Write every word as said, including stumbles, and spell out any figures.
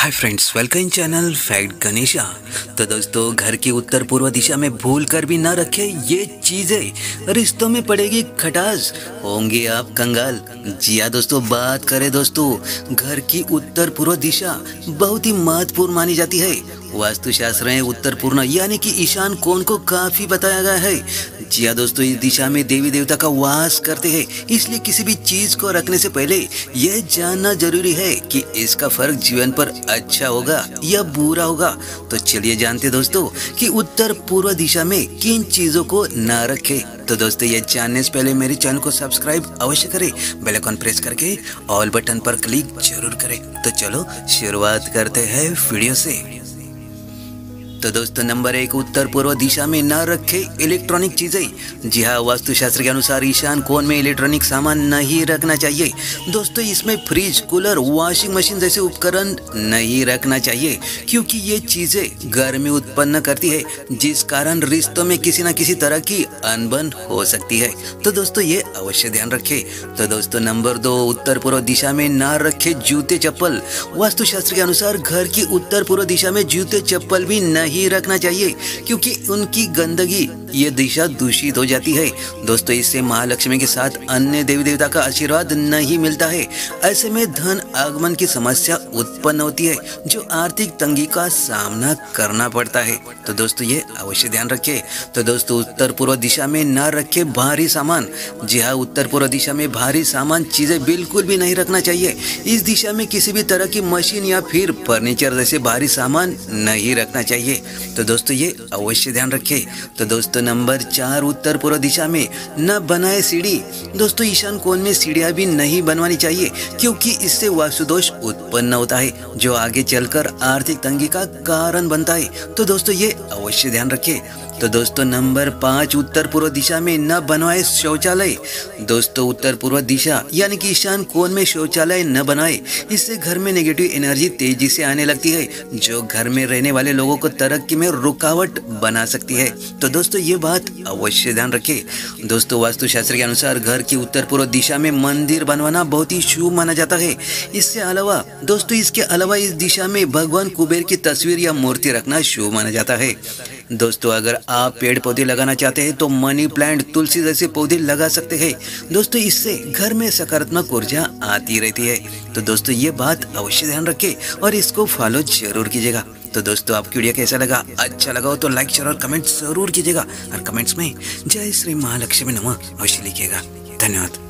हाय friends, welcome channel fact Ganesha. तो दोस्तों, घर की उत्तर पूर्व दिशा में भूल कर भी ना रखें ये चीज़ें, रिश्तों में पड़ेगी खटास, होंगे आप कंगाल। जी हाँ दोस्तों, बात करें दोस्तों, घर की उत्तर पूर्व दिशा बहुत ही महत्वपूर्ण मानी जाती है। वास्तुशास्त्र में उत्तर पूर्ण यानी कि ईशान कोण को काफ़ी बताया गया है। जी हाँ दोस्तों, इस दिशा में देवी देवता का वास करते हैं, इसलिए किसी भी चीज़ को रखने से पहले यह जानना जरूरी है कि इसका फर्क जीवन पर अच्छा होगा या बुरा होगा। तो चलिए जानते दोस्तों कि उत्तर पूर्व दिशा में किन चीज़ों को ना रखें। तो दोस्तों, ये जानने से पहले मेरे चैनल को सब्सक्राइब अवश्य करें, बेल आइकन प्रेस करके ऑल बटन पर क्लिक जरूर करें। तो चलो शुरुआत करते हैं वीडियो से। तो दोस्तों, नंबर एक, उत्तर पूर्व दिशा में ना रखें इलेक्ट्रॉनिक चीज़ें। जी हाँ, वास्तुशास्त्र के अनुसार ईशान कोण में इलेक्ट्रॉनिक सामान नहीं रखना चाहिए। दोस्तों, इसमें फ्रिज, कूलर, वॉशिंग मशीन जैसे उपकरण नहीं रखना चाहिए, क्योंकि ये चीज़ें गर्मी उत्पन्न करती है, जिस कारण रिश्तों में किसी न किसी तरह की अनबन हो सकती है। तो दोस्तों, ये अवश्य ध्यान रखें। तो दोस्तों, नंबर दो, उत्तर पूर्व दिशा में ना रखें जूते चप्पल। वास्तुशास्त्र के अनुसार घर की उत्तर पूर्व दिशा में जूते चप्पल भी नहीं ही रखना चाहिए, क्योंकि उनकी गंदगी ये दिशा दूषित हो जाती है। दोस्तों, इससे महालक्ष्मी के साथ अन्य देवी देवता का आशीर्वाद नहीं मिलता है। ऐसे में धन आगमन की समस्या उत्पन्न होती है, जो आर्थिक तंगी का सामना करना पड़ता है। तो दोस्तों, ये अवश्य ध्यान रखें। तो दोस्तों, उत्तर पूर्व दिशा में न रखे भारी सामान। जी हाँ, उत्तर पूर्व दिशा में भारी सामान चीजें बिल्कुल भी नहीं रखना चाहिए। इस दिशा में किसी भी तरह की मशीन या फिर फर्नीचर जैसे भारी सामान नहीं रखना चाहिए। तो दोस्तों, ये अवश्य ध्यान रखें। तो दोस्तों, नंबर चार, उत्तर पूर्व दिशा में न बनाए सीढ़ी। दोस्तों, ईशान कोण में सीढ़ियां भी नहीं बनवानी चाहिए, क्योंकि इससे वास्तुदोष उत्पन्न होता है, जो आगे चलकर आर्थिक तंगी का कारण बनता है। तो दोस्तों, ये अवश्य ध्यान रखें। तो दोस्तों, नंबर पाँच, उत्तर पूर्व दिशा में न बनवाए शौचालय। दोस्तों, उत्तर पूर्व दिशा यानी कि ईशान कोण में शौचालय न बनाए, इससे घर में नेगेटिव एनर्जी तेजी से आने लगती है, जो घर में रहने वाले लोगों को तरक्की में रुकावट बना सकती है। तो दोस्तों, ये बात अवश्य ध्यान रखें। दोस्तों, वास्तुशास्त्र के अनुसार घर की उत्तर पूर्व दिशा में मंदिर बनवाना बहुत ही शुभ माना जाता है। इसके अलावा दोस्तों, इसके अलावा इस दिशा में भगवान कुबेर की तस्वीर या मूर्ति रखना शुभ माना जाता है। दोस्तों, अगर आप पेड़ पौधे लगाना चाहते हैं तो मनी प्लांट, तुलसी जैसे पौधे लगा सकते हैं। दोस्तों, इससे घर में सकारात्मक ऊर्जा आती रहती है। तो दोस्तों, ये बात अवश्य ध्यान रखें और इसको फॉलो जरूर कीजिएगा। तो दोस्तों, आपकी वीडियो कैसा लगा? अच्छा लगा हो तो लाइक, शेयर और कमेंट जरूर कीजिएगा, और कमेंट्स में जय श्री महालक्ष्मी नमः अवश्य लिखिएगा। धन्यवाद।